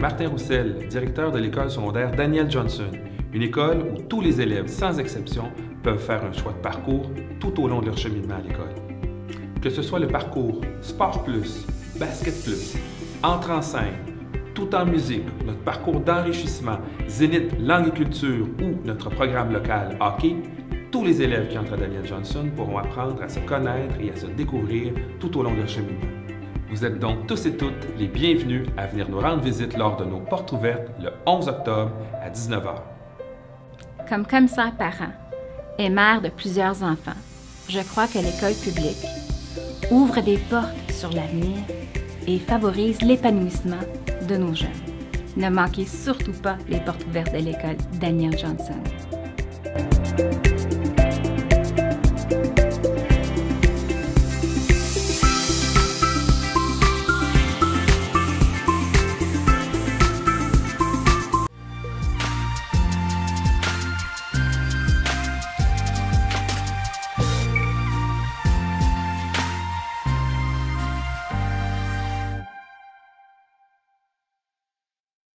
Martin Roussel, directeur de l'école secondaire Daniel-Johnson, une école où tous les élèves, sans exception, peuvent faire un choix de parcours tout au long de leur cheminement à l'école. Que ce soit le parcours Sport Plus, Basket Plus, Entre en scène, Tout en musique, notre parcours d'enrichissement, Zénith langue et culture ou notre programme local hockey, tous les élèves qui entrent à Daniel-Johnson pourront apprendre à se connaître et à se découvrir tout au long de leur cheminement. Vous êtes donc tous et toutes les bienvenus à venir nous rendre visite lors de nos portes ouvertes le 11 octobre à 19 h. Comme commissaire parent et mère de plusieurs enfants, je crois que l'école publique ouvre des portes sur l'avenir et favorise l'épanouissement de nos jeunes. Ne manquez surtout pas les portes ouvertes de l'école Daniel-Johnson.